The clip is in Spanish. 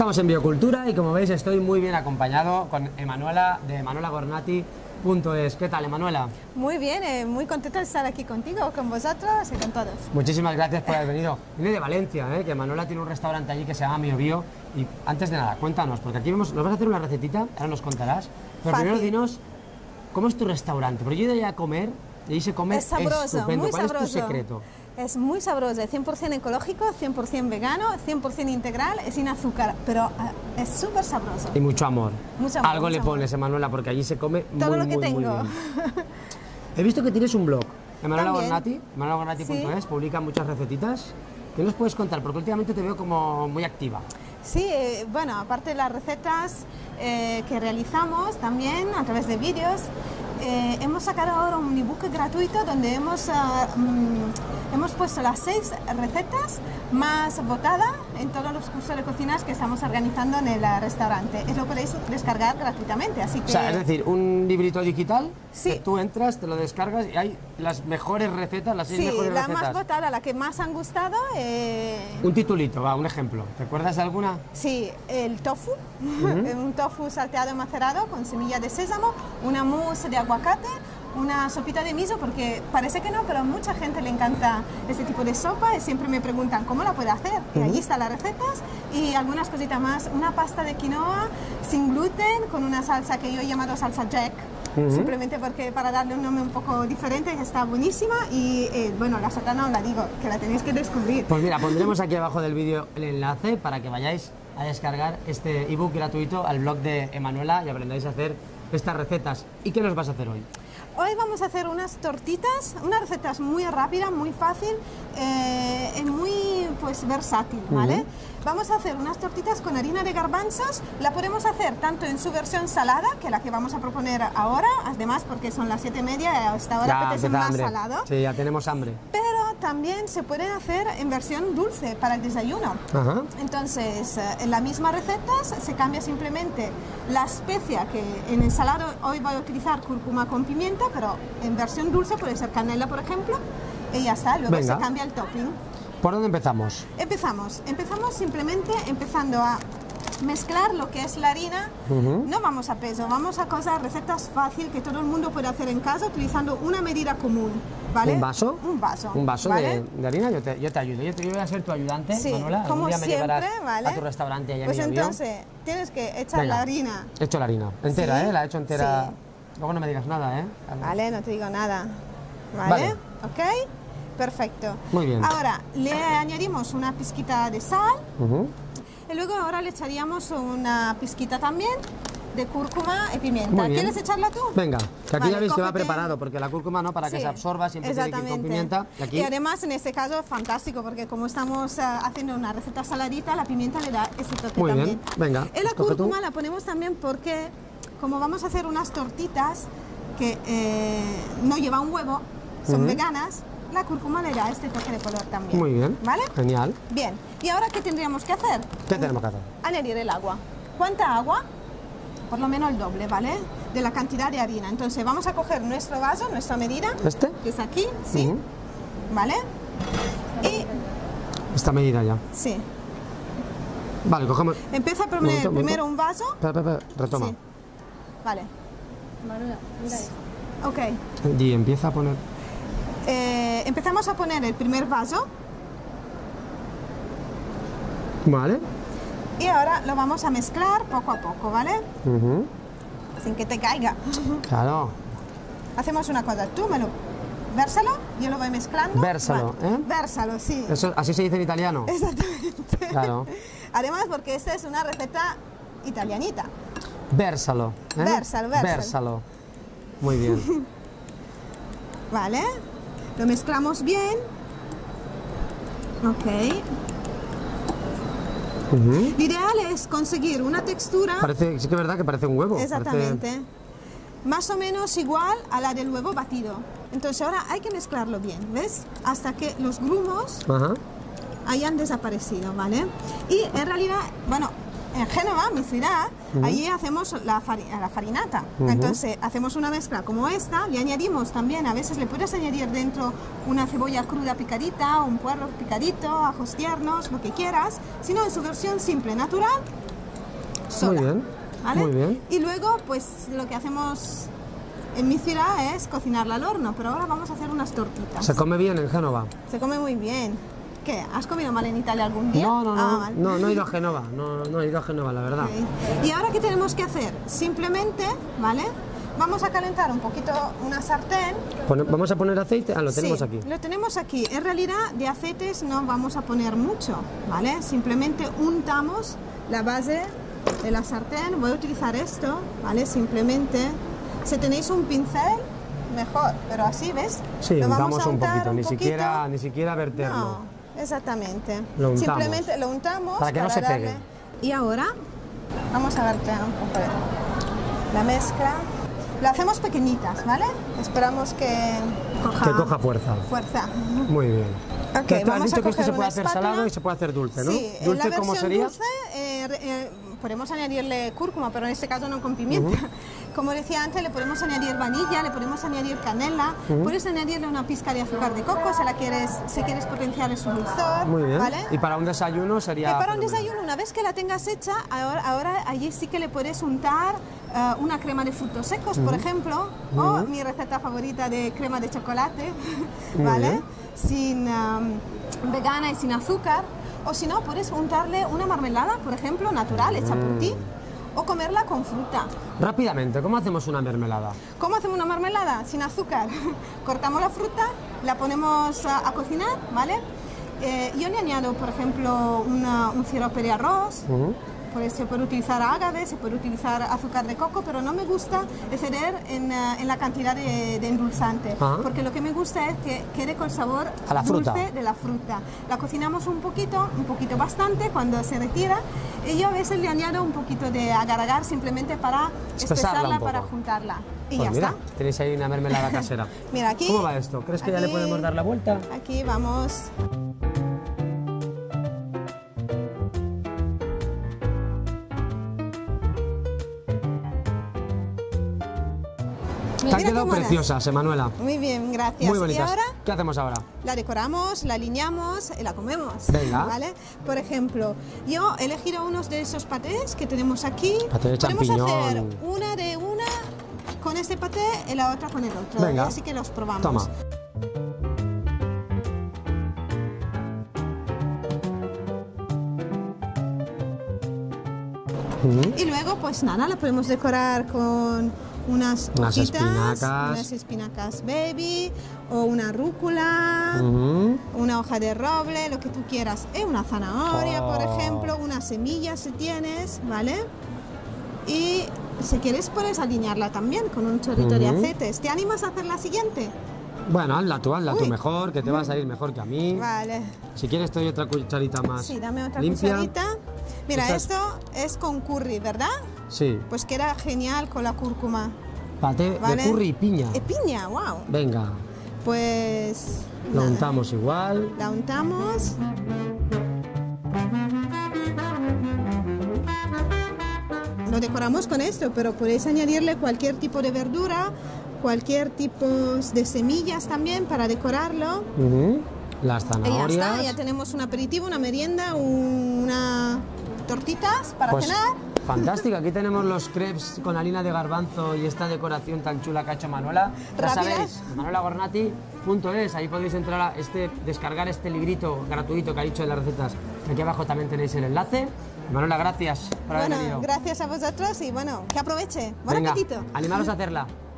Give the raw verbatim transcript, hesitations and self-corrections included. Estamos en Biocultura y como veis estoy muy bien acompañado con Emanuela de Emanuela Gornati punto es. ¿Qué tal, Emanuela? Muy bien, eh, muy contenta de estar aquí contigo, con vosotros y con todos. Muchísimas gracias por haber venido. Viene de Valencia, eh, que Emanuela tiene un restaurante allí que se llama Mio Bio. Y antes de nada, cuéntanos, porque aquí vemos, nos vas a hacer una recetita, ahora nos contarás. Pero Fácil. primero dinos, ¿cómo es tu restaurante? Porque yo he ido a comer y ahí se come es sabroso, estupendo. Muy ¿Cuál sabroso. es tu secreto? Es muy sabroso, es cien por cien ecológico, cien por cien vegano, cien por cien integral, sin azúcar, pero es súper sabroso. Y mucho amor. Mucho amor Algo mucho le pones, amor. Emanuela, porque allí se come muy, Todo lo que muy, tengo. Muy bien. He visto que tienes un blog, Emanuela Gornati, emanuela gornati punto es, publica muchas recetitas. ¿Qué nos puedes contar? Porque últimamente te veo como muy activa. Sí, eh, bueno, aparte de las recetas eh, que realizamos también a través de vídeos, eh, hemos sacado ahora un ebook gratuito donde hemos, uh, mm, hemos puesto las seis recetas más votadas en todos los cursos de cocinas que estamos organizando en el restaurante. Lo podéis descargar gratuitamente, así que... O sea, es decir, un librito digital, sí. que tú entras, te lo descargas y hay las mejores recetas, las seis sí, mejores la recetas. Sí, la más votada, la que más han gustado... Eh... Un titulito, va, un ejemplo. ¿Te acuerdas de alguna? Sí, el tofu, uh-huh. un tofu salteado y macerado con semilla de sésamo, una mousse de aguacate, una sopita de miso, porque parece que no, pero a mucha gente le encanta este tipo de sopa y siempre me preguntan cómo la puede hacer. Uh-huh. Y allí están las recetas y algunas cositas más, una pasta de quinoa sin gluten con una salsa que yo he llamado salsa Jack. Uh-huh. Simplemente porque para darle un nombre un poco diferente, está buenísima y eh, bueno, la salsa no la digo, que la tenéis que descubrir. Pues mira, pondremos aquí abajo del vídeo el enlace para que vayáis a descargar este ebook gratuito al blog de Emanuela y aprendáis a hacer estas recetas. ¿Y qué nos vas a hacer hoy? Hoy vamos a hacer unas tortitas, unas recetas muy rápidas, muy fácil, eh, y muy pues versátil, ¿vale? Uh-huh. Vamos a hacer unas tortitas con harina de garbanzos, la podemos hacer tanto en su versión salada, que es la que vamos a proponer ahora, además porque son las siete y media, hasta ahora apetece más salado. Sí, ya tenemos hambre. Pero también se pueden hacer en versión dulce para el desayuno. Ajá. Entonces, en la misma receta se cambia simplemente la especia, que en el salado hoy voy a utilizar cúrcuma con pimienta, pero en versión dulce puede ser canela, por ejemplo, y ya está, luego Venga. se cambia el topping. ¿Por dónde empezamos? Empezamos, empezamos simplemente empezando a mezclar lo que es la harina. Uh-huh. No vamos a peso, vamos a cosas, recetas fáciles que todo el mundo puede hacer en casa utilizando una medida común, ¿vale? ¿Un vaso? Un vaso. ¿Un vaso ¿vale? de, de harina? Yo te, yo te ayudo, yo, te, yo voy a ser tu ayudante, sí, Emanuela. Como día siempre, me ¿vale? a tu restaurante allá. Pues entonces, mío. tienes que echar Venga, la harina. He hecho la harina, entera, sí, ¿eh? La he hecho entera. Sí. Luego no me digas nada, ¿eh? Vale, no te digo nada. ¿Vale? vale. ¿Ok? Perfecto. Muy bien. Ahora, le añadimos una pizquita de sal. Uh-huh. Y luego ahora le echaríamos una pizquita también de cúrcuma y pimienta. ¿Quieres echarla tú? Venga, que aquí vale, ya veis que va preparado, porque la cúrcuma no, para sí, que se absorba, siempre tiene que ir con pimienta. Y, aquí... y además en este caso es fantástico, porque como estamos uh, haciendo una receta saladita, la pimienta le da ese toque Muy también. Bien. Venga, y la cúrcuma tú. la ponemos también porque, como vamos a hacer unas tortitas que eh, no llevan un huevo, son uh-huh. veganas, la cúrcuma le da este toque de color también. Muy bien, ¿vale? Genial. Bien, ¿y ahora qué tendríamos que hacer? ¿Qué tenemos que hacer? Añadir el agua. ¿Cuánta agua? Por lo menos el doble, ¿vale? De la cantidad de harina. Entonces vamos a coger nuestro vaso, nuestra medida. ¿Este? Que es aquí, sí. Uh-huh. ¿Vale? Y... Esta medida ya. Sí. Vale, cogemos... Empieza a poner momento, primero momento. un vaso. Espera, espera, retoma. Sí. Vale. Manuela, mira eso. Ok. Y empieza a poner... Eh, empezamos a poner el primer vaso. Vale. Y ahora lo vamos a mezclar poco a poco, ¿vale? Uh-huh. Sin que te caiga. Claro. Hacemos una cosa, tú me lo... Vérsalo, yo lo voy mezclando. Vérsalo, vale. ¿eh? Vérsalo, sí. Eso, así se dice en italiano. Exactamente. Claro. Además, porque esta es una receta italianita. Vérsalo, ¿eh? Vérsalo, vérsalo. Vérsalo. Muy bien. Vale. Lo mezclamos bien. Ok. Uh-huh. Lo ideal es conseguir una textura... Parece, sí que es verdad que parece un huevo. Exactamente. Parece... Más o menos igual a la del huevo batido. Entonces ahora hay que mezclarlo bien, ¿ves? Hasta que los grumos uh-huh. hayan desaparecido, ¿vale? Y en realidad, bueno, en Génova, mi ciudad, uh-huh. allí hacemos la, fari la farinata. Uh-huh. Entonces hacemos una mezcla como esta, le añadimos también, a veces le puedes añadir dentro una cebolla cruda picadita, un puerro picadito, ajos tiernos, lo que quieras, sino en su versión simple, natural, sola. Muy bien, ¿vale? Muy bien. Y luego, pues lo que hacemos en mi ciudad es cocinarla al horno, pero ahora vamos a hacer unas tortitas. ¿Se come bien en Génova? Se come muy bien. ¿Qué? ¿Has comido mal en Italia algún día? No, no, no, ah, vale. no, no he ido a Génova, no, no he ido a Génova, la verdad. Okay. ¿Y ahora qué tenemos que hacer? Simplemente, ¿vale? Vamos a calentar un poquito una sartén. ¿Vamos a poner aceite? Ah, lo tenemos sí, aquí. Lo tenemos aquí. En realidad de aceites no vamos a poner mucho, ¿vale? Simplemente untamos la base de la sartén. Voy a utilizar esto, ¿vale? Simplemente, si tenéis un pincel, mejor, pero así, ¿ves? Sí, lo vamos untamos a untar un poquito, un ni, poquito. Siquiera, ni siquiera verterlo. No. Exactamente, lo simplemente lo untamos para que para no se darle... pegue. Y ahora vamos a vertear un poco la mezcla. La hacemos pequeñitas, ¿vale? Esperamos que coja, que coja fuerza. Fuerza. Muy bien. Okay, vamos has dicho a que esto se puede hacer espátula. Salado y se puede hacer dulce, ¿no? Sí, ¿dulce en la cómo sería? Dulce, eh, eh, podemos añadirle cúrcuma, pero en este caso no con pimienta. Uh-huh. Como decía antes, le podemos añadir vainilla, le podemos añadir canela, uh-huh. puedes añadirle una pizca de azúcar de coco si la quieres, si quieres potenciar su dulzor. Muy bien. ¿Vale? Y para un desayuno sería... Y para un desayuno, una vez que la tengas hecha, ahora, ahora allí sí que le puedes untar uh, una crema de frutos secos, uh-huh. por ejemplo, uh-huh. o mi receta favorita de crema de chocolate, ¿vale? Muy bien. Sin um, vegana y sin azúcar. O si no, puedes untarle una marmelada, por ejemplo, natural, hecha por ti, mm. o comerla con fruta. Rápidamente, ¿cómo hacemos una mermelada? ¿Cómo hacemos una mermelada? Sin azúcar. Cortamos la fruta, la ponemos a, a cocinar, ¿vale? Eh, yo le añado, por ejemplo, una, un sirope de arroz, uh-huh. pues se puede utilizar ágave, se puede utilizar azúcar de coco, pero no me gusta exceder en, en la cantidad de, de endulzante, ah. porque lo que me gusta es que quede con el sabor a la dulce fruta. De la fruta. La cocinamos un poquito, un poquito bastante cuando se retira, y yo a veces le añado un poquito de agar-agar simplemente para espesarla, para juntarla. Y pues ya mira, está. Tenéis ahí una mermelada casera. Mira, aquí, ¿cómo va esto? ¿Crees que aquí, ya le podemos dar la vuelta? Aquí vamos... Te han quedado preciosas, Emanuela. Muy bien, gracias. Muy bonitas. ¿Y ahora? ¿Qué hacemos ahora? La decoramos, la alineamos y la comemos. Venga. ¿Vale? Por ejemplo, yo he elegido unos de esos patés que tenemos aquí. Paté de champiñón. Podemos hacer una de una con este paté y la otra con el otro. Venga. Así que los probamos. Toma. Mm-hmm. Y luego, pues nada, la podemos decorar con... Unas, unas, hojitas, espinacas. unas espinacas baby, o una rúcula, uh-huh. una hoja de roble, lo que tú quieras. Eh, una zanahoria, oh. por ejemplo, unas semillas si tienes, ¿vale? Y si quieres puedes alinearla también con un chorrito uh-huh. de aceites. ¿Te animas a hacer la siguiente? Bueno, hazla tú, hazla Uy. tú mejor, que te uh-huh. va a salir mejor que a mí. Vale. Si quieres te doy otra cucharita más. Sí, dame otra limpia. cucharita. Mira, Estas... esto es con curry, ¿verdad? Sí. Pues queda genial con la cúrcuma. Paté ¿Vale? de curry y piña. Y piña, wow. Venga. Pues... La nada. untamos igual. La untamos. Lo decoramos con esto, pero podéis añadirle cualquier tipo de verdura, cualquier tipo de semillas también para decorarlo. Uh-huh. Las zanahorias. Y ya está, ya tenemos un aperitivo, una merienda, una tortitas para pues... cenar. Fantástico, aquí tenemos los crepes con harina de garbanzo y esta decoración tan chula que ha hecho Manuela. Ya sabéis, emanuela gornati punto es, ahí podéis entrar a este, descargar este librito gratuito que ha dicho de las recetas. Aquí abajo también tenéis el enlace. Manuela, gracias por haber bueno, venido. Gracias a vosotros y bueno, que aproveche. Buen Venga, apetito. Animaros a hacerla.